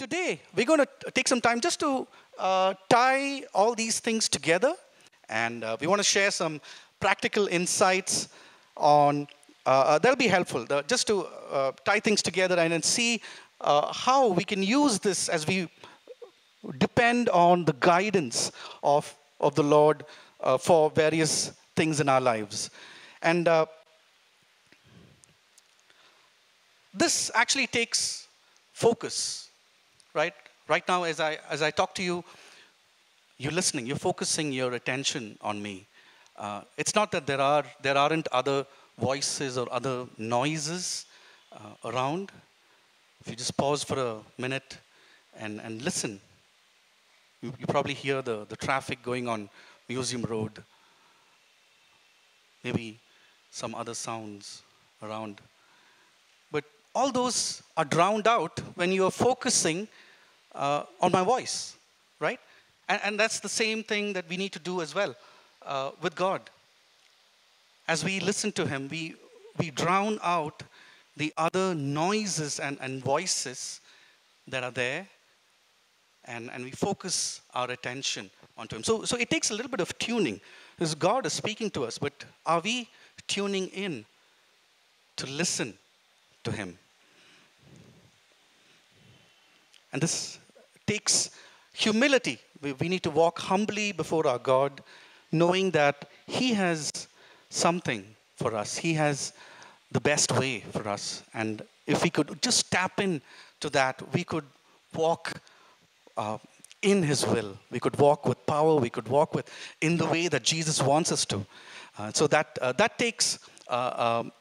Today, we're going to take some time just to tie all these things together. And we want to share some practical insights on that'll be helpful, just to tie things together and then see how we can use this as we depend on the guidance of the Lord for various things in our lives. And this actually takes focus, right? Right now, as I talk to you, you're listening, you're focusing your attention on me. It's not that there aren't other voices or other noises around. If you just pause for a minute and listen, you probably hear the traffic going on Museum Road. Maybe some other sounds around. But all those are drowned out when you are focusing on my voice, right? And that's the same thing that we need to do as well with God. As we listen to Him, we drown out the other noises and voices that are there, and we focus our attention onto Him. So it takes a little bit of tuning, because God is speaking to us, but are we tuning in to listen to Him? And this takes humility. We need to walk humbly before our God, knowing that He has something for us. He has the best way for us. And if we could just tap in to that, we could walk in His will. We could walk with power. We could walk in the way that Jesus wants us to. So that takes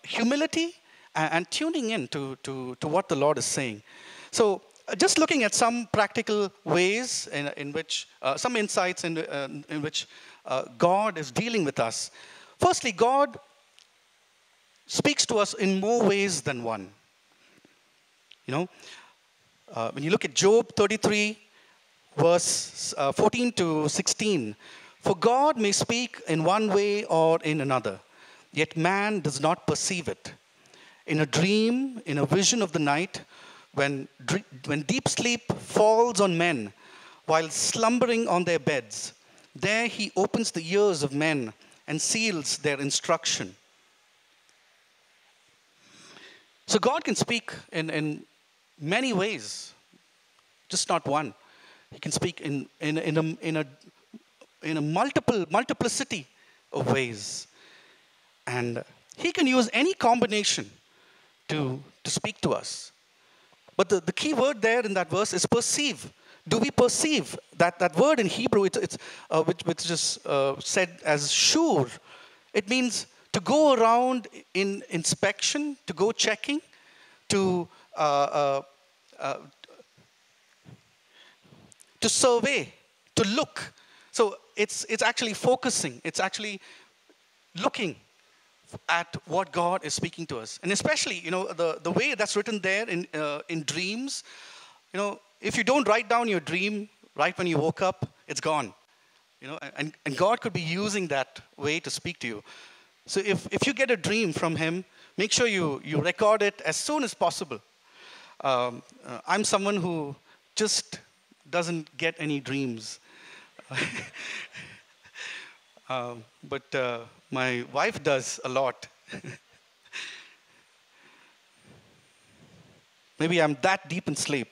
humility and tuning in to what the Lord is saying. So just looking at some practical ways in which, some insights in which God is dealing with us. Firstly, God speaks to us in more ways than one. You know, when you look at Job 33, verse 14 to 16, for God may speak in one way or in another, yet man does not perceive it. In a dream, in a vision of the night, when deep sleep falls on men, while slumbering on their beds, there He opens the ears of men and seals their instruction. So God can speak in many ways, just not one. He can speak in a multiplicity of ways. And He can use any combination to speak to us. But the key word there in that verse is perceive. Do we perceive? That word in Hebrew, which is said as shur, it means to go around in inspection, to go checking, to survey, to look. So it's actually focusing. It's actually looking at what God is speaking to us, and especially the way that's written there in dreams. If you don't write down your dream right when you woke up, it's gone. And God could be using that way to speak to you. So if you get a dream from Him, make sure you record it as soon as possible. I'm someone who just doesn't get any dreams. But my wife does a lot. Maybe I'm that deep in sleep.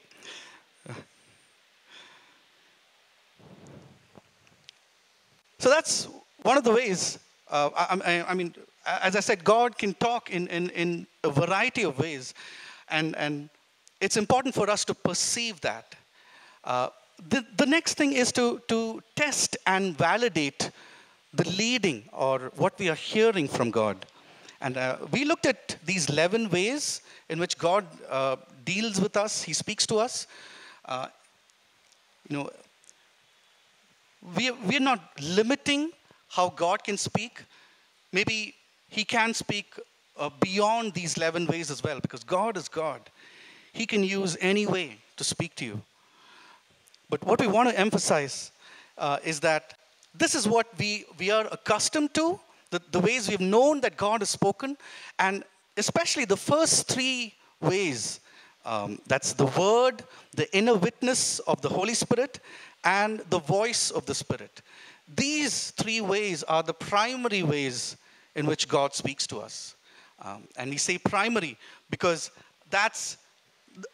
So that's one of the ways. I mean, as I said, God can talk in a variety of ways, and it's important for us to perceive that. The next thing is to test and validate the leading or what we are hearing from God. And we looked at these 11 ways in which God deals with us. He speaks to us. We're not limiting how God can speak. Maybe He can speak beyond these 11 ways as well, because God is God. He can use any way to speak to you. But what we want to emphasize is that this is what we are accustomed to, the ways we've known that God has spoken, and especially the first three ways That's the Word, the inner witness of the Holy Spirit, and the voice of the Spirit. These three ways are the primary ways in which God speaks to us. And we say primary because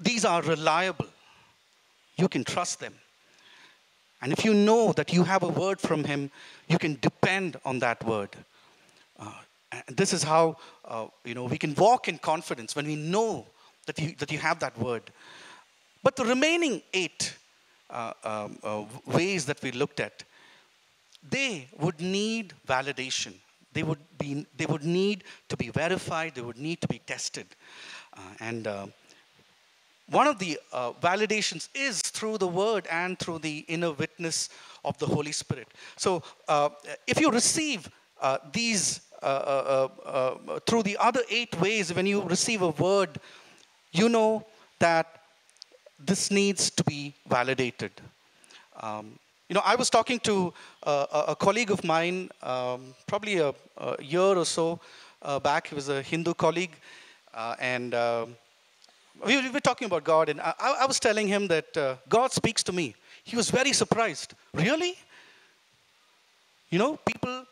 these are reliable. You can trust them. And if you know that you have a word from Him, you can depend on that word. And this is how we can walk in confidence when we know that you have that word. But the remaining 8 ways that we looked at, they would need validation. They would need to be verified. They would need to be tested. One of the validations is through the Word and through the inner witness of the Holy Spirit. So if you receive these through the other 8 ways, when you receive a word, you know that this needs to be validated. I was talking to a colleague of mine probably a year or so back. He was a Hindu colleague, and we were talking about God, and I was telling him that God speaks to me. He was very surprised. Really? People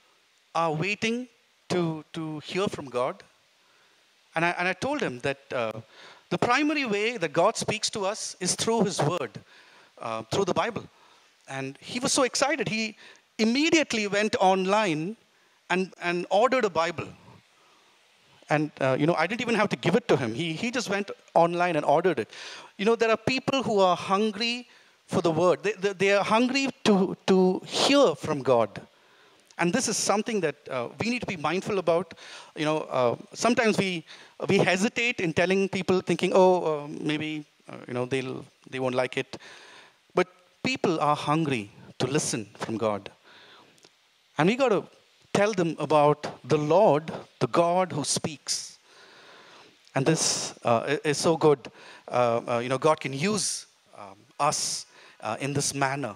are waiting to hear from God. And I told him that the primary way that God speaks to us is through His Word, through the Bible. And he was so excited, he immediately went online and ordered a Bible. And, I didn't even have to give it to him. He just went online and ordered it. There are people who are hungry for the Word. They are hungry to hear from God. And this is something that we need to be mindful about. Sometimes we hesitate in telling people, thinking, they won't like it. But people are hungry to listen from God. And we got to tell them about the Lord, the God who speaks. And this is so good. God can use us in this manner.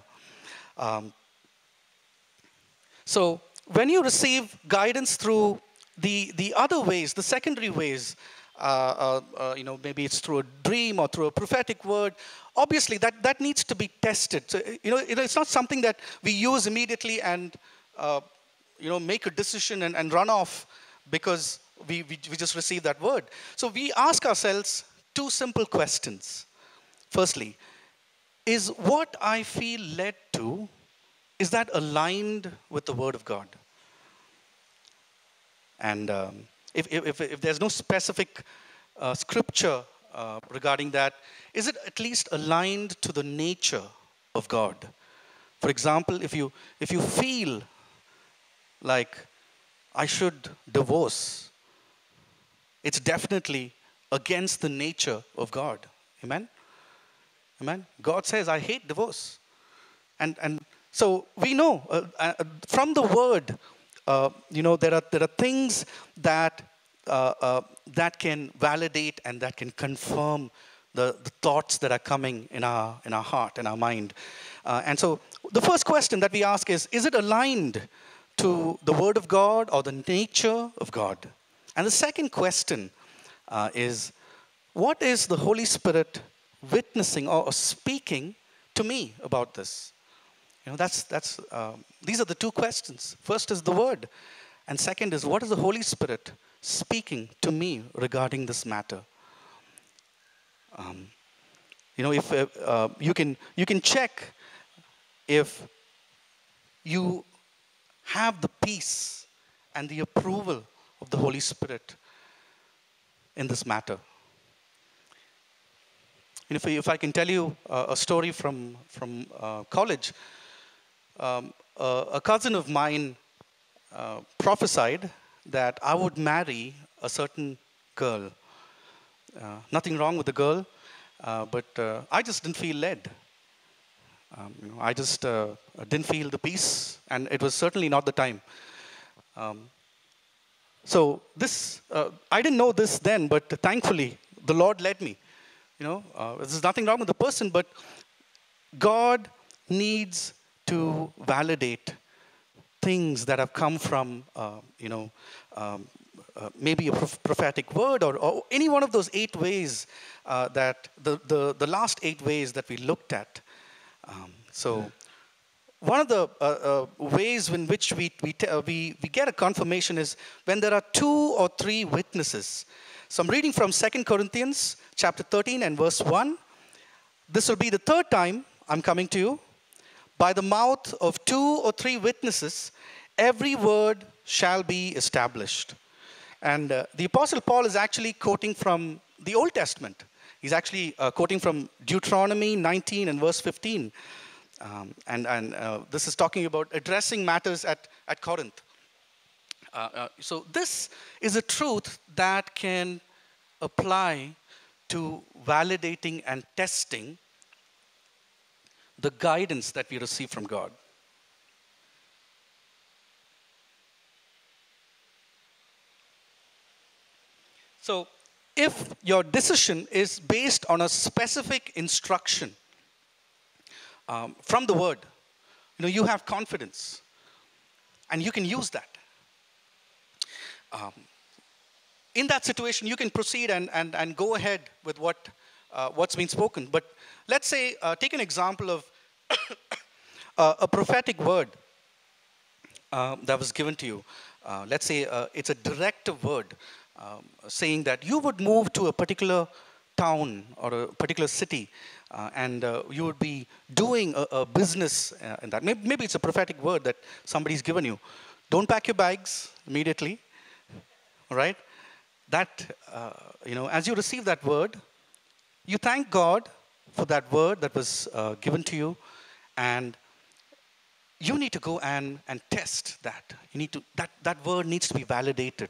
So when you receive guidance through the other ways, the secondary ways, maybe it's through a dream or through a prophetic word, obviously that needs to be tested. So, it's not something that we use immediately and make a decision and run off because we just received that word. So we ask ourselves 2 simple questions. Firstly, is what I feel led to, is that aligned with the Word of God? And if there's no specific scripture regarding that, is it at least aligned to the nature of God? For example, if you feel like I should divorce, it's definitely against the nature of God. Amen? Amen? God says, I hate divorce. And so we know from the Word, there are things that can validate and that can confirm the thoughts that are coming in our heart, in our mind. And so the first question that we ask is it aligned to the Word of God or the nature of God? And the second question is, what is the Holy Spirit witnessing or speaking to me about this? These are the 2 questions. First is the Word, and second is, what is the Holy Spirit speaking to me regarding this matter? If you can check if you have the peace and the approval of the Holy Spirit in this matter. And if I can tell you a story from college, a cousin of mine prophesied that I would marry a certain girl. Nothing wrong with the girl, but I just didn't feel led. I just didn't feel the peace, and it was certainly not the time. I didn't know this then, but thankfully, the Lord led me. There's nothing wrong with the person, but God needs to validate things that have come from maybe a prophetic word, or any one of those 8 ways that the last 8 ways that we looked at. So one of the ways in which we get a confirmation is when there are 2 or 3 witnesses. So I'm reading from 2 Corinthians chapter 13 and verse 1. This will be the 3rd time I'm coming to you. By the mouth of 2 or 3 witnesses, every word shall be established. And the Apostle Paul is actually quoting from the Old Testament. He's actually quoting from Deuteronomy 19 and verse 15. This is talking about addressing matters at Corinth. So this is a truth that can apply to validating and testing the guidance that we receive from God. So if your decision is based on a specific instruction from the Word, you have confidence and you can use that. In that situation, you can proceed and go ahead with what's been spoken. But let's say, take an example of a prophetic word that was given to you. Let's say it's a directive word saying that you would move to a particular town or a particular city and you would be doing a business in that. Maybe it's a prophetic word that somebody's given you. Don't pack your bags immediately, all right? That, as you receive that word, you thank God for that word that was given to you, and you need to go and test that. You need to, that word needs to be validated.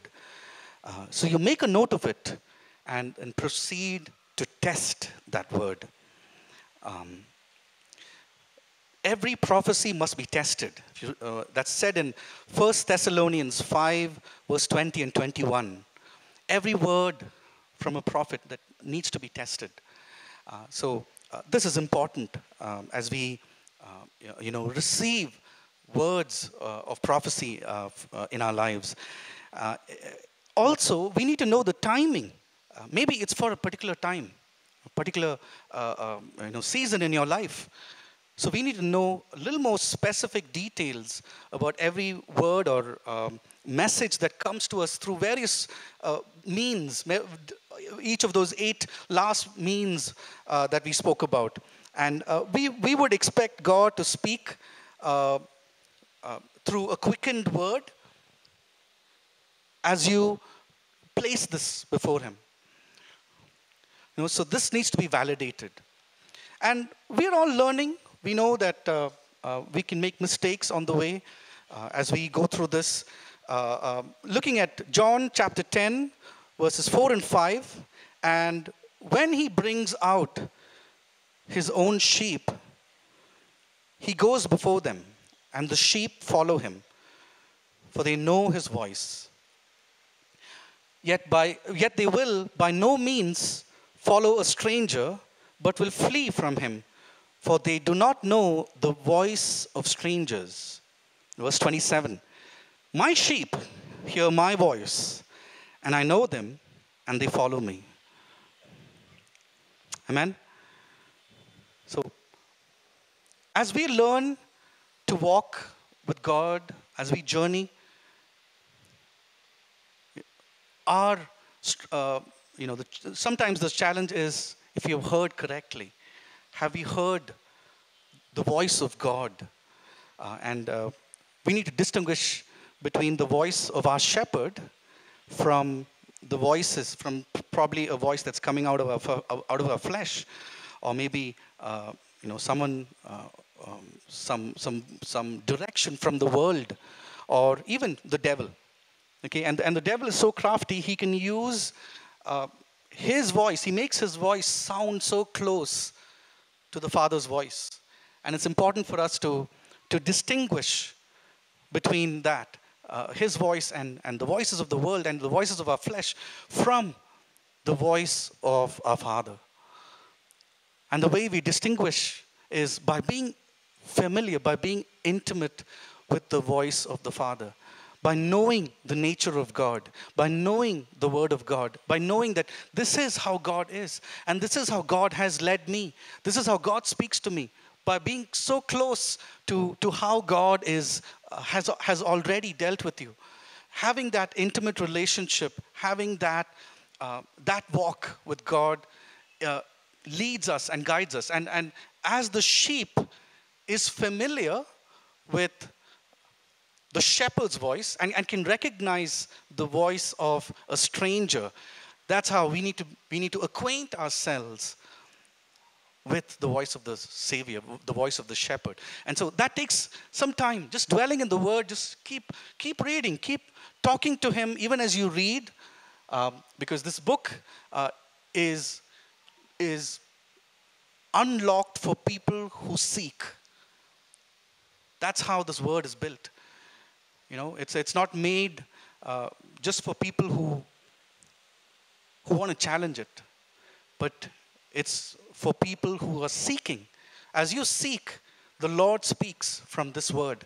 So you make a note of it and proceed to test that word. Every prophecy must be tested. That's said in 1 Thessalonians 5, verse 20 and 21. Every word from a prophet that needs to be tested. So this is important as we, receive words of prophecy in our lives. Also, we need to know the timing. Maybe it's for a particular time, a particular season in your life. So we need to know a little more specific details about every word or message that comes to us through various means, each of those 8 last means that we spoke about. And we would expect God to speak through a quickened word as you place this before Him. So this needs to be validated. And we're all learning. We know that we can make mistakes on the way as we go through this. Looking at John chapter 10, verses 4 and 5, and when He brings out His own sheep, He goes before them, and the sheep follow Him, for they know His voice. Yet they will by no means follow a stranger, but will flee from him, for they do not know the voice of strangers. Verse 27, my sheep hear my voice, and I know them, and they follow me. Amen? So, as we learn to walk with God, as we journey, our, sometimes the challenge is, if you've heard correctly, have you heard the voice of God? And we need to distinguish between the voice of our shepherd from the voices, from probably a voice that's coming out of our flesh, or maybe someone, some direction from the world, or even the devil. Okay, and the devil is so crafty; he can use his voice. He makes his voice sound so close to the Father's voice. And it's important for us to distinguish between that, his voice and the voices of the world and the voices of our flesh, from the voice of our Father. And the way we distinguish is by being familiar, by being intimate with the voice of the Father, by knowing the nature of God, by knowing the Word of God, by knowing that this is how God is, and this is how God has led me, this is how God speaks to me, by being so close to how God is, has already dealt with you. Having that intimate relationship, having that walk with God leads us and guides us. And as the sheep is familiar with the shepherd's voice and can recognize the voice of a stranger, that's how we need to acquaint ourselves with the voice of the Savior, the voice of the shepherd. And so that takes some time, just dwelling in the Word, just keep reading, keep talking to Him even as you read, because this book is unlocked for people who seek. That's how this Word is built. You know, it's not made just for people who want to challenge it, but it's for people who are seeking. As you seek, the Lord speaks from this Word.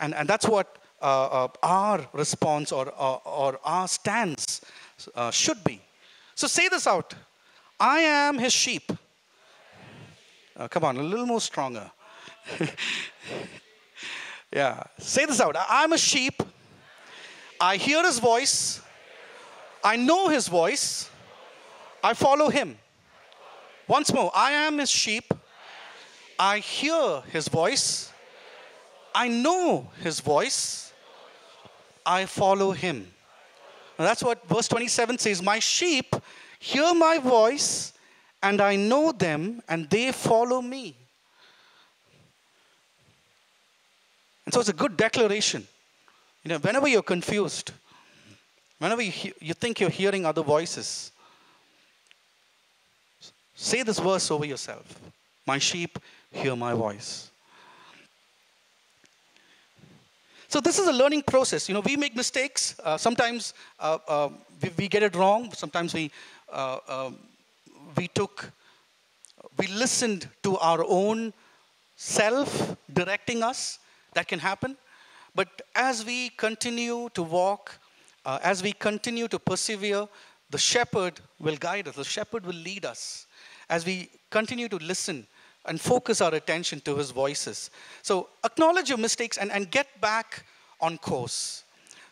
And that's what our response or our stance should be. So say this out. I am His sheep. Come on, a little more stronger. Yeah, say this out. I'm a sheep. I hear His voice. I know His voice. I follow Him. Once more, I am His sheep. I hear His voice. I know His voice. I follow Him. And that's what verse 27 says. My sheep hear my voice, and I know them, and they follow me. And so it's a good declaration. You know, whenever you're confused, whenever you think you're hearing other voices, say this verse over yourself. My sheep hear my voice. So this is a learning process. You know, we make mistakes. Sometimes we get it wrong. Sometimes we listened to our own self directing us. That can happen. But as we continue to walk, as we continue to persevere, the shepherd will guide us. The shepherd will lead us. As we continue to listen and focus our attention to His voices. So acknowledge your mistakes and get back on course.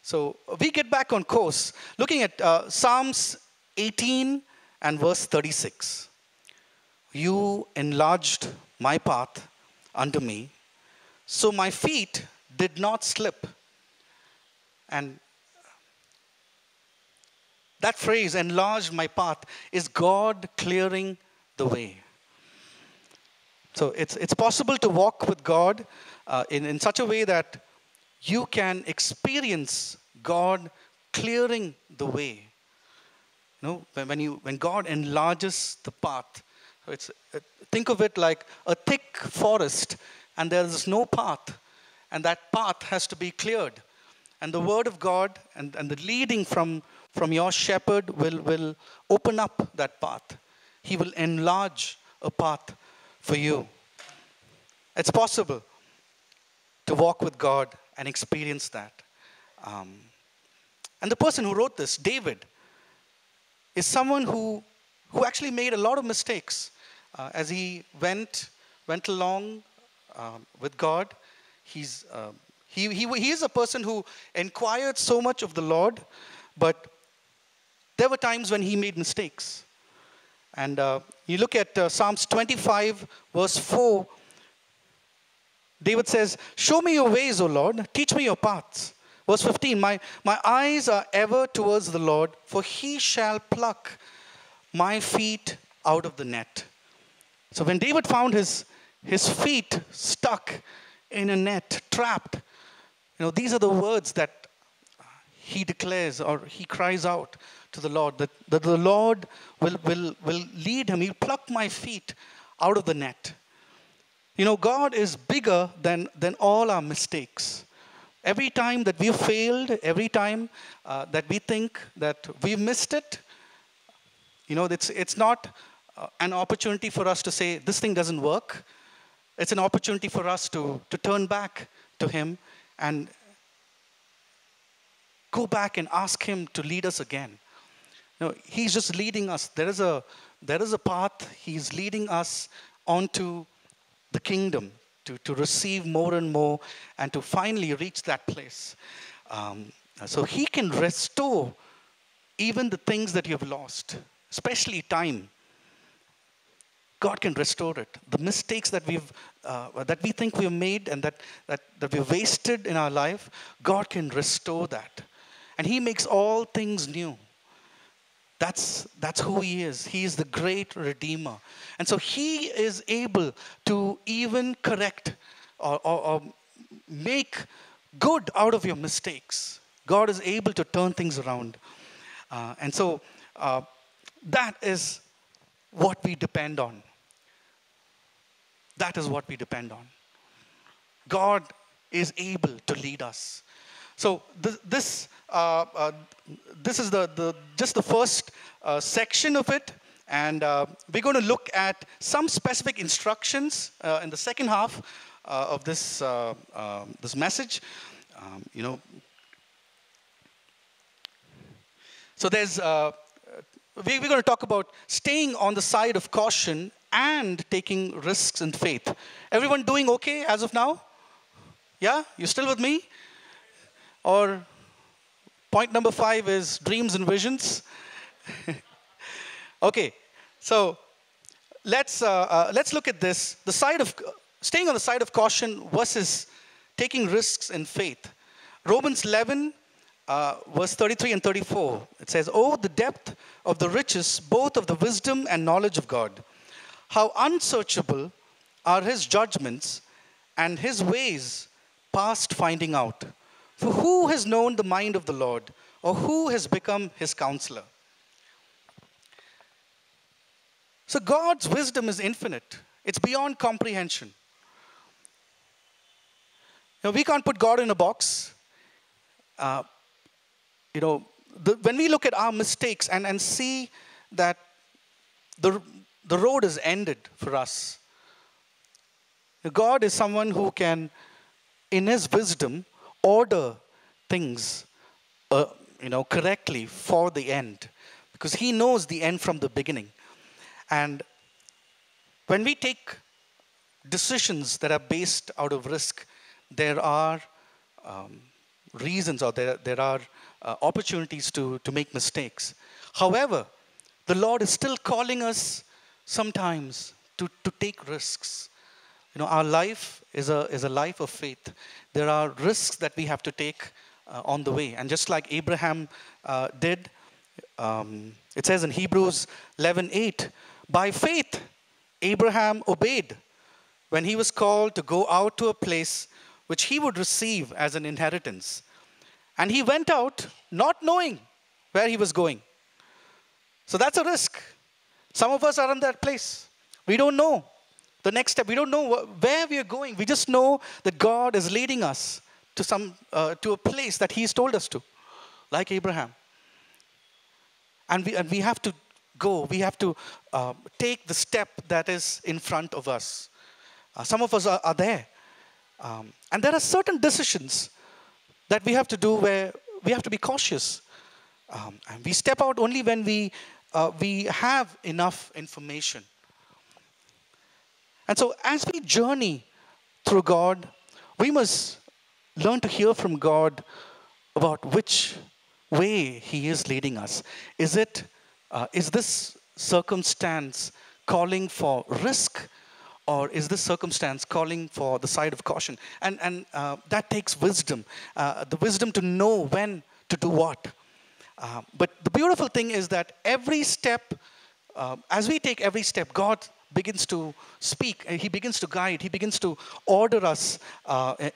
So we get back on course looking at Psalms 18 and verse 36. You enlarged my path unto me, so my feet did not slip. And that phrase, enlarged my path, is God clearing the way. So it's possible to walk with God in such a way that you can experience God clearing the way. You know, when God enlarges the path, think of it like a thick forest, and there is no path, and that path has to be cleared. And the Word of God and the leading from your shepherd will open up that path. He will enlarge a path for you. It's possible to walk with God and experience that. And the person who wrote this, David, is someone who actually made a lot of mistakes. As he went along with God, he is a person who inquired so much of the Lord, but there were times when he made mistakes. And you look at Psalms 25, verse 4. David says, show me your ways, O Lord. Teach me your paths. Verse 15, my eyes are ever towards the Lord, for He shall pluck my feet out of the net. So when David found his feet stuck in a net, trapped, you know, these are the words that he declares, or he cries out to the Lord, that the Lord will lead him. He'll pluck my feet out of the net. You know, God is bigger than all our mistakes. Every time that we've failed, every time that we think that we've missed it, you know, it's not an opportunity for us to say, this thing doesn't work. It's an opportunity for us to turn back to Him and go back and ask him to lead us again. No, he's just leading us. There is a path. He's leading us onto the kingdom to receive more and more and to finally reach that place. So he can restore even the things that you've lost, especially time. God can restore it. The mistakes that we think we've made and that we've wasted in our life, God can restore that. And he makes all things new. That's who he is. He is the great Redeemer. And so he is able to even correct or make good out of your mistakes. God is able to turn things around. And so that is what we depend on. That is what we depend on. God is able to lead us. So this is just the first section of it, and we're going to look at some specific instructions in the second half of this this message. So there's we're going to talk about staying on the side of caution and taking risks in faith. Everyone doing okay as of now? Yeah, you still with me? Or point number 5 is dreams and visions. Okay, so let's look at this: the side of staying on the side of caution versus taking risks in faith. Romans 11. Verse 33 and 34, it says, "Oh, the depth of the riches, both of the wisdom and knowledge of God! How unsearchable are his judgments, and his ways past finding out. For who has known the mind of the Lord, or who has become his counselor?" So God's wisdom is infinite. It's beyond comprehension. Now, we can't put God in a box. When we look at our mistakes and see that the road is ended for us, God is someone who can, in his wisdom, order things correctly for the end, because he knows the end from the beginning. And when we take decisions that are based out of risk, there are reasons, or there are opportunities to make mistakes. However, the Lord is still calling us sometimes to take risks. Our life is a life of faith. There are risks that we have to take on the way. And just like Abraham did, it says in Hebrews 11:8, "By faith, Abraham obeyed when he was called to go out to a place which he would receive as an inheritance. And he went out not knowing where he was going." So that's a risk. Some of us are in that place. We don't know the next step. We don't know where we are going. We just know that God is leading us to a place that he's told us to, like Abraham. And we have to go. We have to take the step that is in front of us. Some of us are there. And there are certain decisions that we have to do where we have to be cautious. And we step out only when we have enough information. And so as we journey through God, we must learn to hear from God about which way he is leading us. Is this circumstance calling for risk? Or is this circumstance calling for the side of caution? And that takes wisdom, the wisdom to know when to do what. But the beautiful thing is that every step, as we take every step, God begins to speak, and he begins to guide, he begins to order us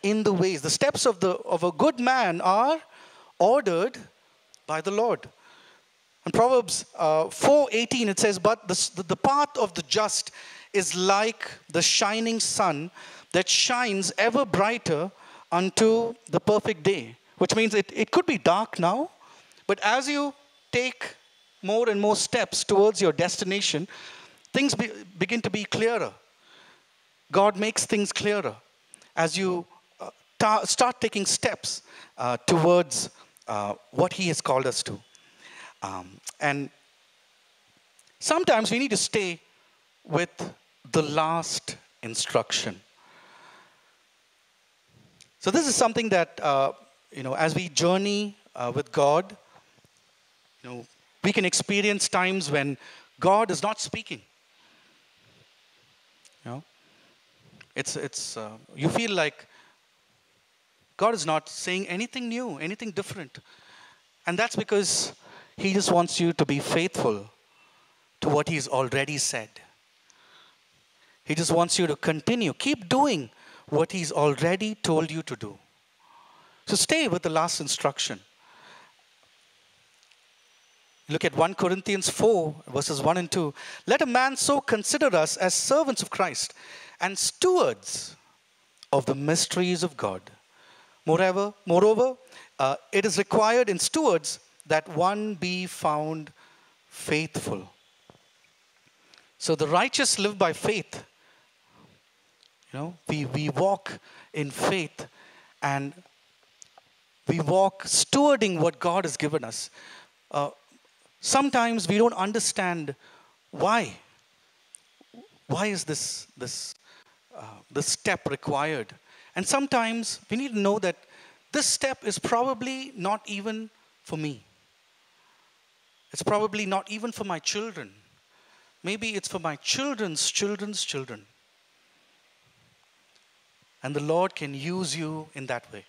in the ways. The steps of a good man are ordered by the Lord. In Proverbs 4:18, it says, "But the path of the just is like the shining sun that shines ever brighter unto the perfect day." Which means it could be dark now, but as you take more and more steps towards your destination, things begin to be clearer. God makes things clearer as you start taking steps towards what He has called us to. And sometimes we need to stay with the last instruction. So this is something that, as we journey with God, we can experience times when God is not speaking. You feel like God is not saying anything new, anything different. And that's because He just wants you to be faithful to what He's already said. He just wants you to continue. Keep doing what He's already told you to do. So stay with the last instruction. Look at 1 Corinthians 4, verses 1 and 2. Let a man so consider us as servants of Christ and stewards of the mysteries of God. Moreover, it is required in stewards that one be found faithful. So the righteous live by faith. We walk in faith, and we walk stewarding what God has given us. Sometimes we don't understand why. Why is this step required? And sometimes we need to know that this step is probably not even for me. It's probably not even for my children. Maybe it's for my children's children's children. And the Lord can use you in that way.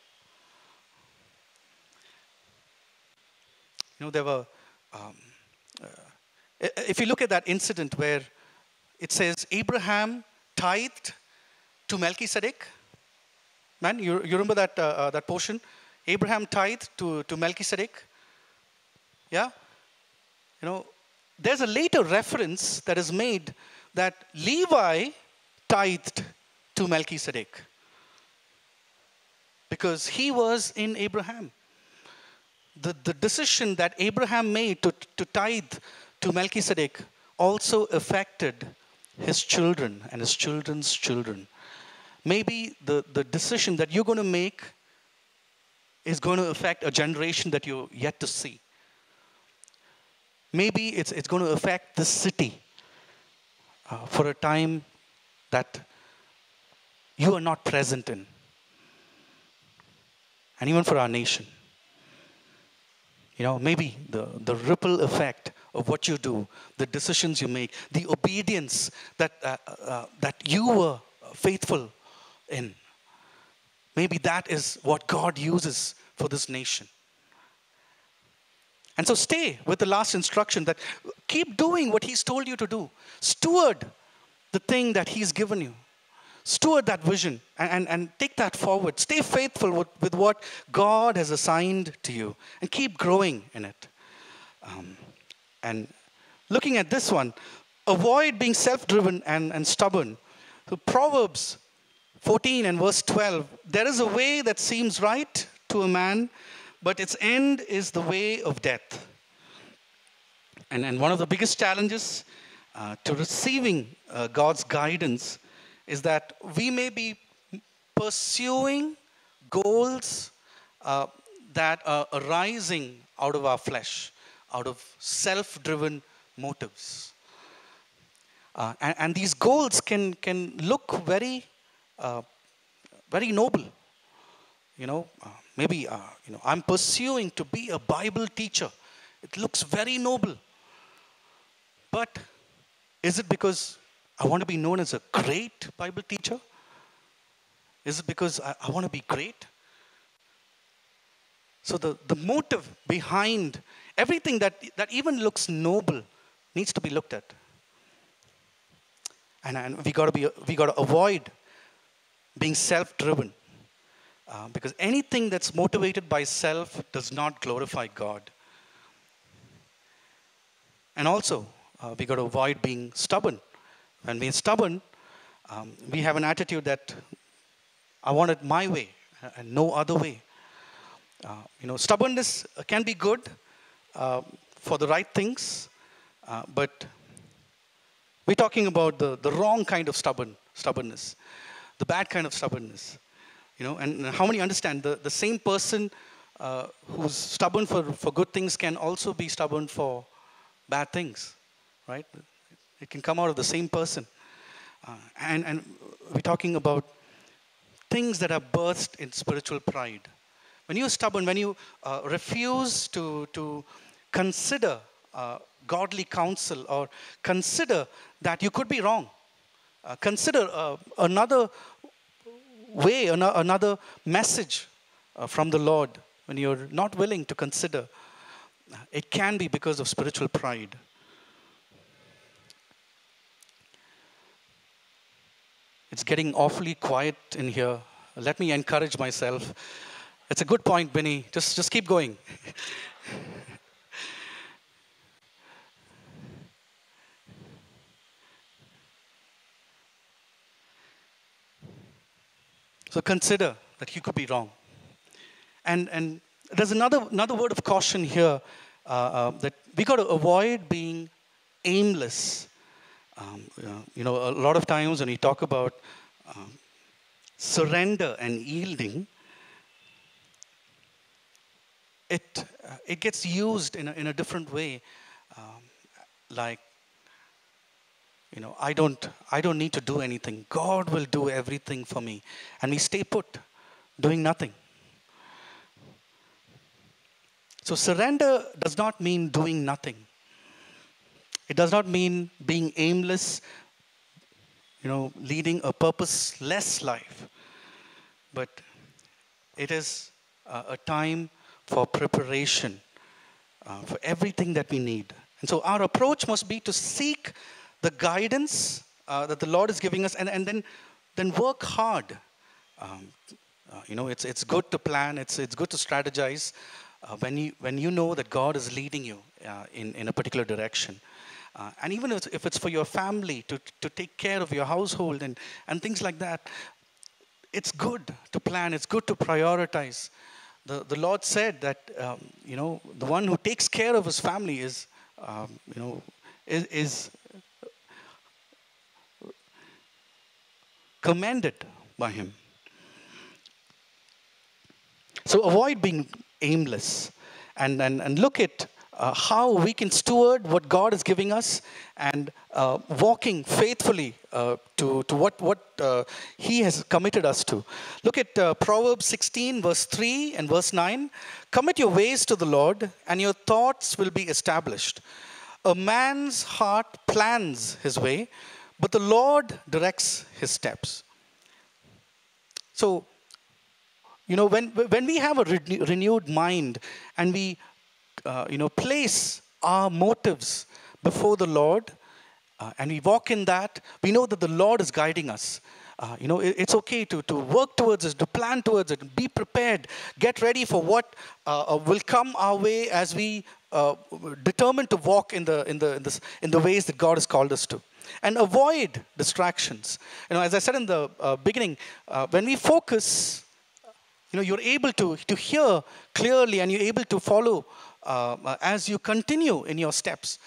There were... if you look at that incident where it says Abraham tithed to Melchizedek. Man, you remember that that portion? Abraham tithed to Melchizedek. Yeah? There's a later reference that is made that Levi tithed to Melchizedek because he was in Abraham. The decision that Abraham made to tithe to Melchizedek also affected his children and his children's children. Maybe the decision that you're going to make is going to affect a generation that you're yet to see. Maybe it's going to affect this city for a time that you are not present in. And even for our nation. Maybe the ripple effect of what you do, the decisions you make, the obedience that you were faithful in. Maybe that is what God uses for this nation. And so stay with the last instruction that keep doing what He's told you to do. Steward the thing that He's given you. Steward that vision and take that forward. Stay faithful with what God has assigned to you and keep growing in it. And looking at this one, avoid being self-driven and stubborn. So Proverbs 14 and verse 12, there is a way that seems right to a man, but its end is the way of death. And one of the biggest challenges to receiving God's guidance is that we may be pursuing goals that are arising out of our flesh, out of self-driven motives. And these goals can look very, very noble. I'm pursuing to be a Bible teacher. It looks very noble. But is it because I want to be known as a great Bible teacher? Is it because I want to be great? So the motive behind everything that even looks noble needs to be looked at. And we got to avoid being self-driven because anything that's motivated by self does not glorify God. And also we got to avoid being stubborn. When we're stubborn, we have an attitude that I want it my way and no other way. Stubbornness can be good for the right things, but we're talking about the wrong kind of stubbornness, the bad kind of stubbornness. And how many understand the same person who's stubborn for good things can also be stubborn for bad things, right? It can come out of the same person. And we're talking about things that are birthed in spiritual pride. When you're stubborn, when you refuse to consider godly counsel or consider that you could be wrong, consider another way, another message from the Lord, when you're not willing to consider, it can be because of spiritual pride. It's getting awfully quiet in here. Let me encourage myself. It's a good point, Binny. Just keep going. So consider that you could be wrong. And there's another word of caution here, that we got to avoid being aimless. A lot of times when we talk about surrender and yielding, it gets used in a different way, I don't need to do anything. God will do everything for me, and we stay put, doing nothing. So surrender does not mean doing nothing. It does not mean being aimless, leading a purposeless life. But it is a time for preparation for everything that we need. And so our approach must be to seek the guidance that the Lord is giving us, and then work hard. It's good to plan. It's good to strategize. When you know that God is leading you in a particular direction. And even if it's for your family, to take care of your household and things like that, it's good to plan, it's good to prioritize. The Lord said that, the one who takes care of his family is commended by him. So avoid being aimless, and look at how we can steward what God is giving us, and walking faithfully to what He has committed us to. Look at Proverbs 16, verse 3 and verse 9. Commit your ways to the Lord, and your thoughts will be established. A man's heart plans his way, but the Lord directs his steps. So, when we have a renewed mind and we, place our motives before the Lord and we walk in that, we know that the Lord is guiding us. It's okay to work towards it, to plan towards it, be prepared, get ready for what will come our way as we determine to walk in the ways that God has called us to. And avoid distractions. As I said in the beginning, when we focus, you're able to hear clearly, and you're able to follow as you continue in your steps.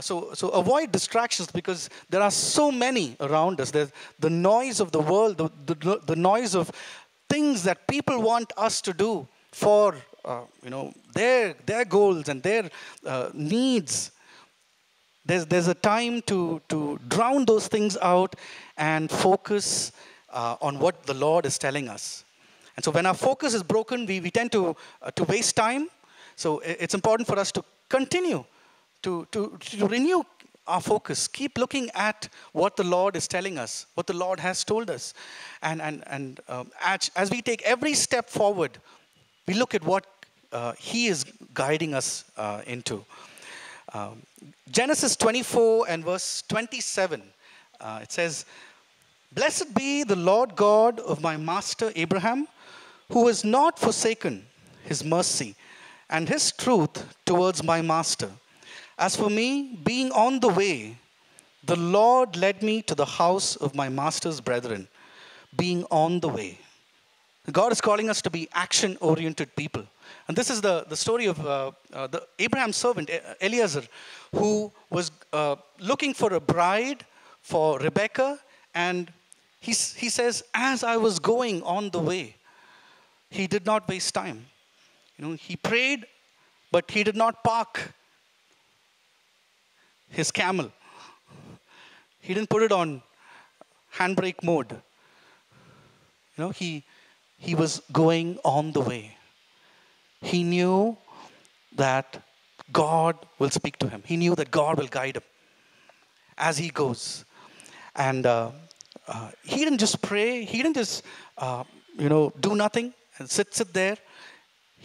So avoid distractions, because there are so many around us. There's the noise of the world, the noise of things that people want us to do for their goals and their needs. There's a time to drown those things out and focus on what the Lord is telling us. And so when our focus is broken, we tend to waste time. So it's important for us to continue to renew our focus. Keep looking at what the Lord is telling us, what the Lord has told us. As we take every step forward, we look at what He is guiding us into. Genesis 24 and verse 27, it says, "Blessed be the Lord God of my master Abraham, who has not forsaken his mercy and his truth towards my master. As for me, being on the way, the Lord led me to the house of my master's brethren." Being on the way. God is calling us to be action-oriented people. And this is the story of the Abraham's servant, Eliezer, who was looking for a bride for Rebekah. And he says, as I was going on the way, he did not waste time. He prayed, but he did not park his camel. He didn't put it on handbrake mode. He was going on the way. He knew that God will speak to him. He knew that God will guide him as he goes. And he didn't just pray. He didn't just, do nothing and sit there.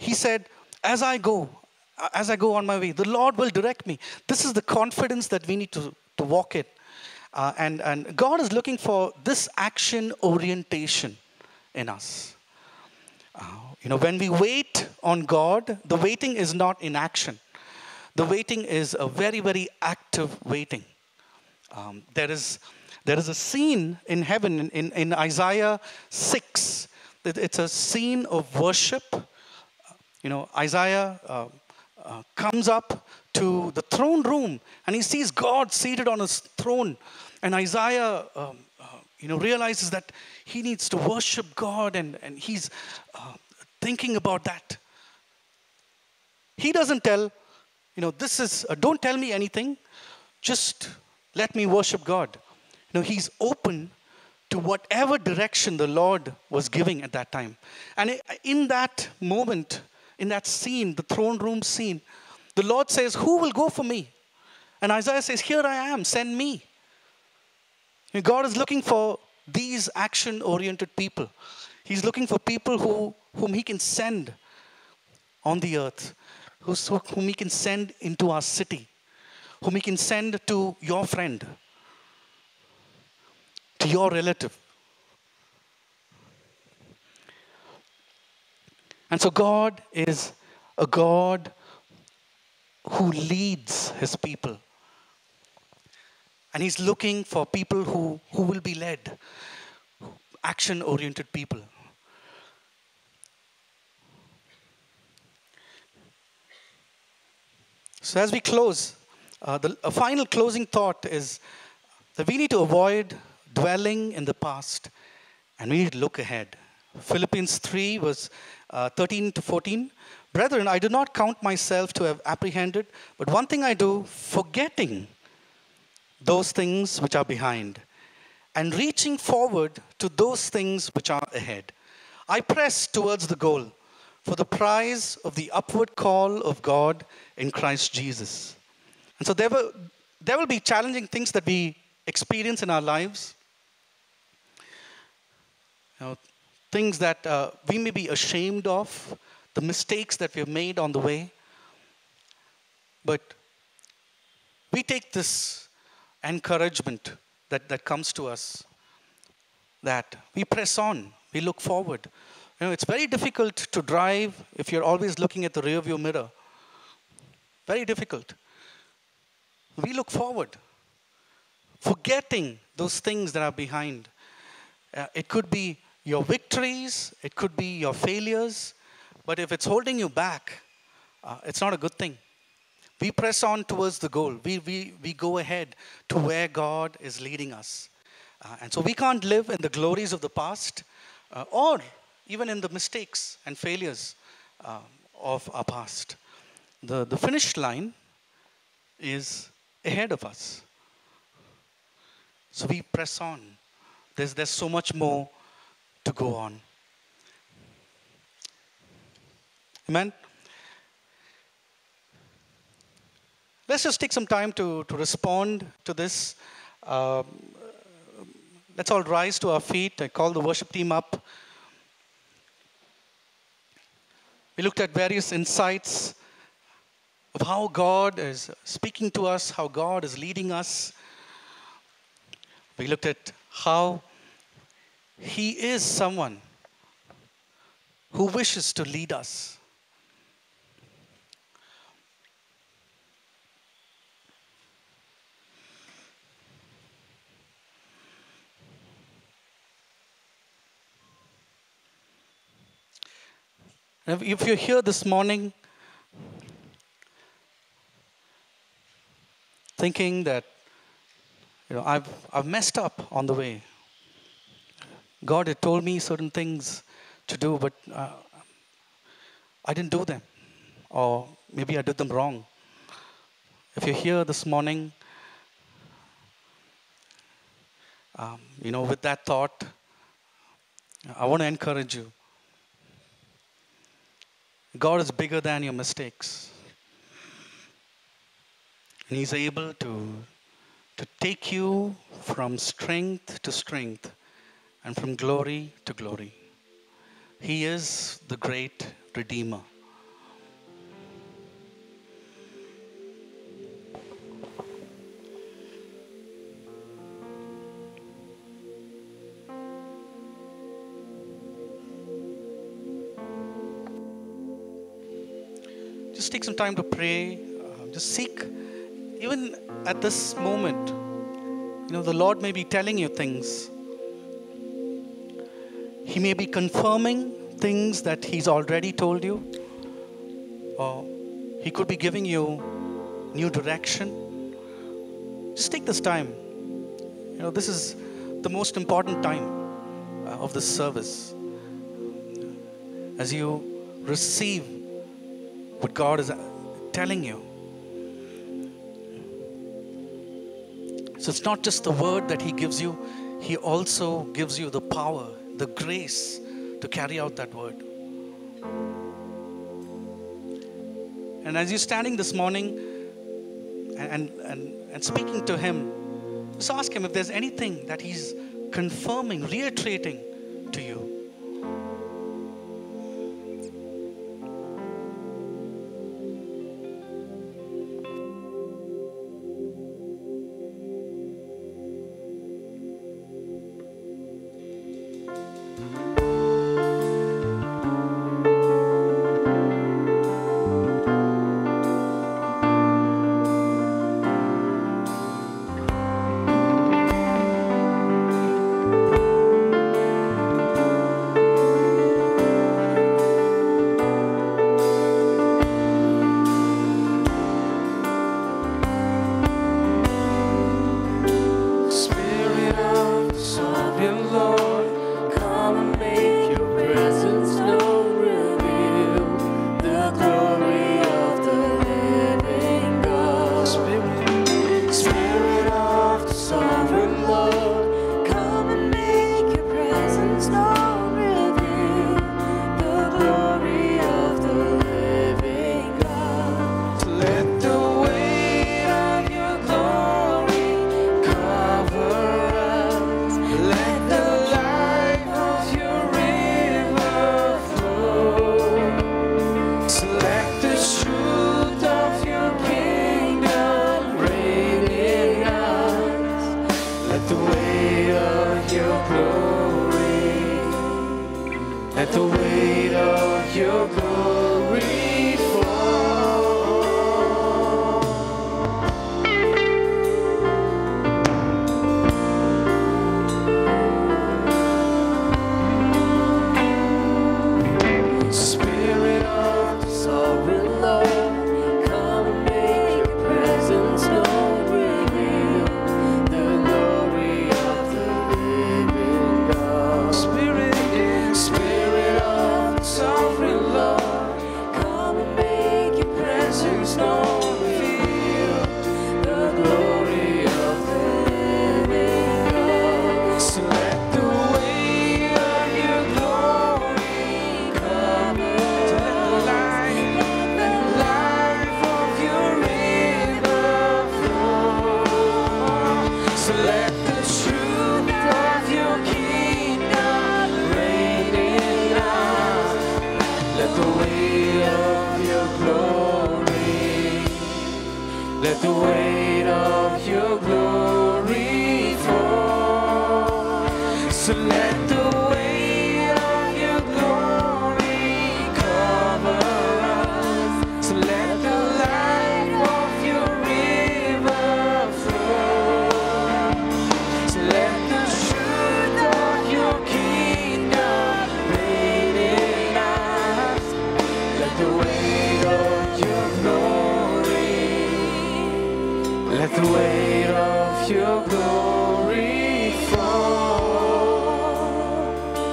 He said, as I go on my way, the Lord will direct me. This is the confidence that we need to walk in. And God is looking for this action orientation in us. When we wait on God, the waiting is not inaction. The waiting is a very, very active waiting. There is a scene in heaven in Isaiah 6. It's a scene of worship. Isaiah comes up to the throne room and he sees God seated on his throne. And Isaiah, realizes that he needs to worship God, and he's thinking about that. He doesn't tell, don't tell me anything. Just let me worship God. He's open to whatever direction the Lord was giving at that time. And in that moment, in that scene, the throne room scene, the Lord says, "Who will go for me?" And Isaiah says, "Here I am, send me." And God is looking for these action-oriented people. He's looking for people whom he can send on the earth, whom he can send into our city, whom he can send to your friend, to your relative. And so God is a God who leads his people. And he's looking for people who will be led, action-oriented people. So as we close, a final closing thought is that we need to avoid dwelling in the past, and we need to look ahead. Philippians 3 verse 13 to 14. "Brethren, I do not count myself to have apprehended, but one thing I do, forgetting those things which are behind, and reaching forward to those things which are ahead. I press towards the goal for the prize of the upward call of God in Christ Jesus." And so there will be challenging things that we experience in our lives. Things that we may be ashamed of, the mistakes that we have made on the way. But we take this encouragement that comes to us, that we press on, we look forward. It's very difficult to drive if you're always looking at the rearview mirror. Very difficult. We look forward, forgetting those things that are behind. It could be your victories, it could be your failures, but if it's holding you back, it's not a good thing. We press on towards the goal. We go ahead to where God is leading us. And so we can't live in the glories of the past or even in the mistakes and failures of our past. The finish line is ahead of us. So we press on. There's so much more to go on. Amen. Let's just take some time to respond to this. Let's all rise to our feet. I call the worship team up. We looked at various insights of how God is speaking to us, how God is leading us. We looked at how he is someone who wishes to lead us. If you're here this morning thinking that, I've messed up on the way. God had told me certain things to do, but I didn't do them, or maybe I did them wrong. If you're here this morning, with that thought, I want to encourage you. God is bigger than your mistakes. And He's able to take you from strength to strength and from glory to glory. He is the great Redeemer. Just take some time to pray. Just seek. Even at this moment, the Lord may be telling you things. He may be confirming things that He's already told you. Or He could be giving you new direction. Just take this time. This is the most important time of this service. As you receive what God is telling you. So it's not just the word that He gives you. He also gives you the power, the grace to carry out that word. And as you're standing this morning and speaking to Him, just ask Him if there's anything that He's confirming, reiterating to you.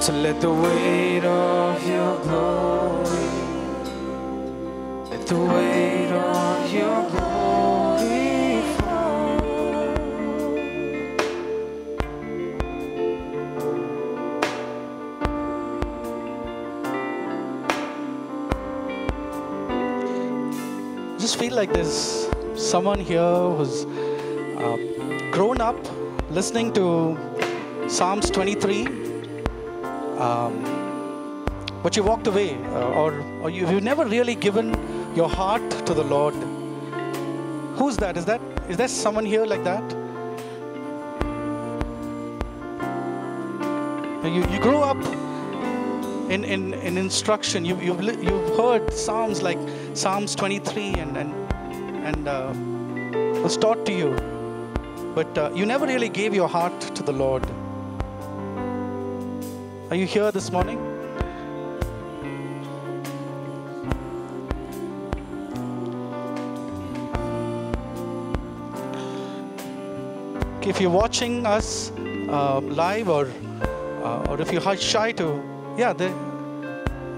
Let the weight of your glory, the weight of your glory falls. Just feel like there's someone here who's grown up listening to Psalms 23, but you walked away, or you've never really given your heart to the Lord. Who's that? Is there someone here like that? You grew up in instruction. You've heard psalms like Psalms 23 and was taught to you, but you never really gave your heart to the Lord. Are you here this morning? If you're watching us live, or if you're shy to, yeah,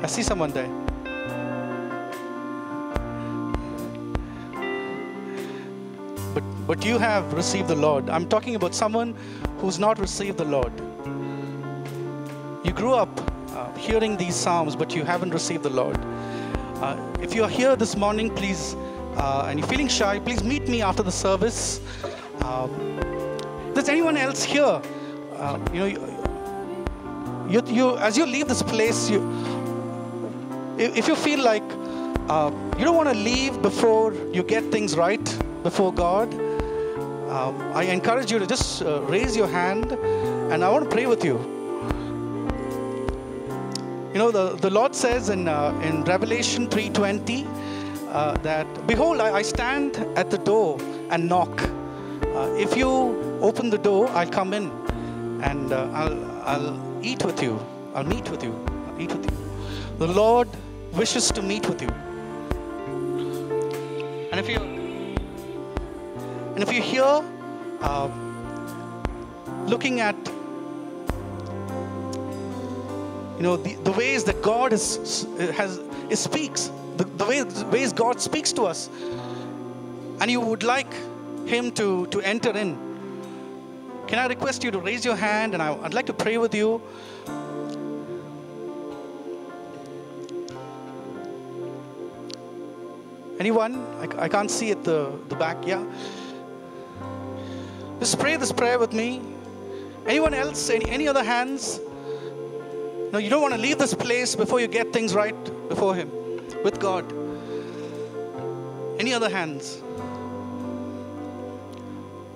I see someone there. But you have received the Lord. I'm talking about someone who's not received the Lord. You grew up hearing these psalms, but you haven't received the Lord. If you're here this morning, please, and you're feeling shy, please meet me after the service. There's anyone else here, you know, as you leave this place, if you feel like you don't want to leave before you get things right before God, I encourage you to just raise your hand, and I want to pray with you. You know, the Lord says in Revelation 3:20 that, "Behold, I stand at the door and knock. If you open the door, I'll come in, and I'll eat with you. I'll meet with you. I'll eat with you." The Lord wishes to meet with you. And if you're here, looking at, you know, the ways that God speaks, the ways God speaks to us, and you would like Him to enter in, can I request you to raise your hand, and I'd like to pray with you. Anyone? I can't see at the back, yeah. Just pray this prayer with me. Anyone else? Any other hands? No, you don't want to leave this place before you get things right before Him, with God. Any other hands?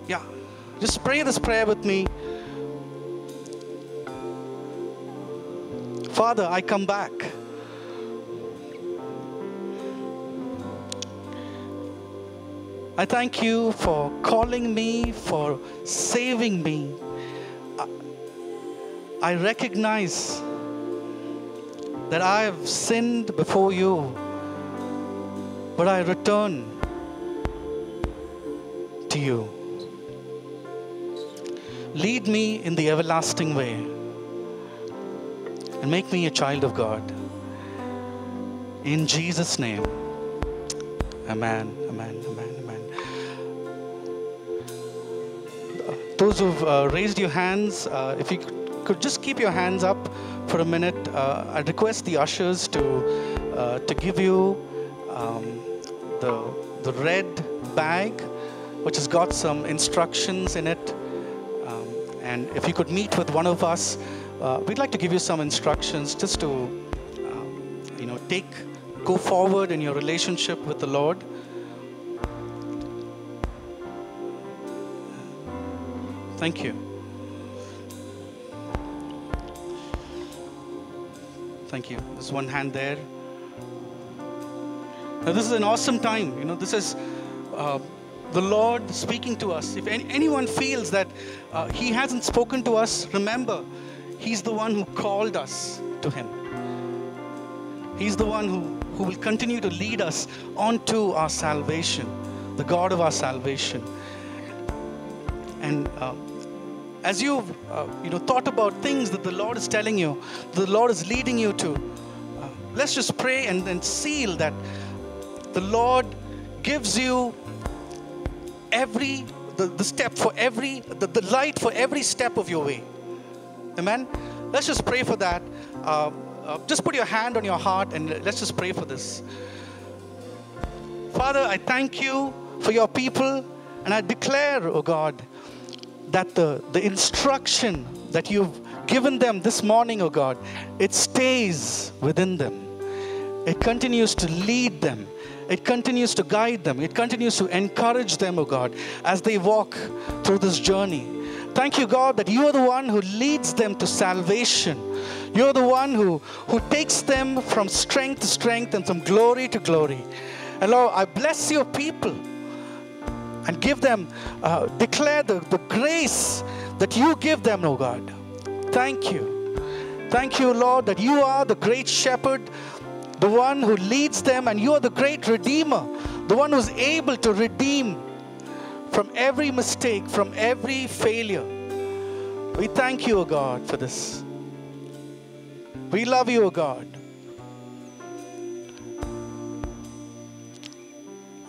Yeah. Just pray this prayer with me. Father, I come back. I thank you for calling me, for saving me. I recognize that I have sinned before you, but I return to you. Lead me in the everlasting way, and make me a child of God. In Jesus' name, amen, amen, amen, amen. Those who've raised your hands, if you could just keep your hands up for a minute, I'd request the ushers to give you the red bag, which has got some instructions in it. And if you could meet with one of us, we'd like to give you some instructions just to, you know, go forward in your relationship with the Lord. Thank you. Thank you. There's one hand there. Now, this is an awesome time. You know, this is the Lord speaking to us. If anyone feels that He hasn't spoken to us, remember, He's the one who called us to Him. He's the one who will continue to lead us onto our salvation, the God of our salvation. And as you've thought about things that the Lord is telling you, the Lord is leading you to, let's just pray and then seal that The Lord gives you every the step for every the light for every step of your way. Amen. Let's just pray for that. Just put your hand on your heart and let's just pray for this. Father, I thank you for your people, and I declare, oh God, that the instruction that you've given them this morning, oh God, it stays within them. It continues to lead them. It continues to guide them. It continues to encourage them, oh God, as they walk through this journey. Thank you, God, that you are the one who leads them to salvation. You're the one who takes them from strength to strength and from glory to glory. And Lord, I bless your people and give them, declare the grace that you give them, oh God. Thank you. Thank you, Lord, that you are the great shepherd, the one who leads them, and you are the great redeemer, the one who's able to redeem from every mistake, from every failure. We thank you, O God, for this. We love you, O God.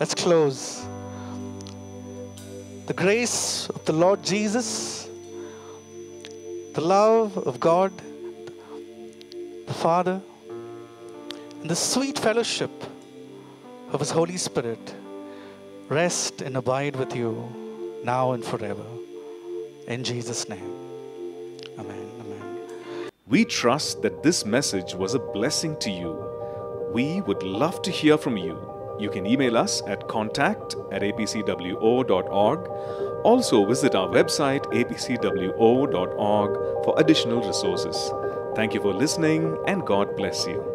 Let's close. The grace of the Lord Jesus, the love of God, the Father, and the sweet fellowship of His Holy Spirit rest and abide with you now and forever. In Jesus' name. Amen. Amen. We trust that this message was a blessing to you. We would love to hear from you. You can email us at contact@apcwo.org. Also visit our website apcwo.org for additional resources. Thank you for listening, and God bless you.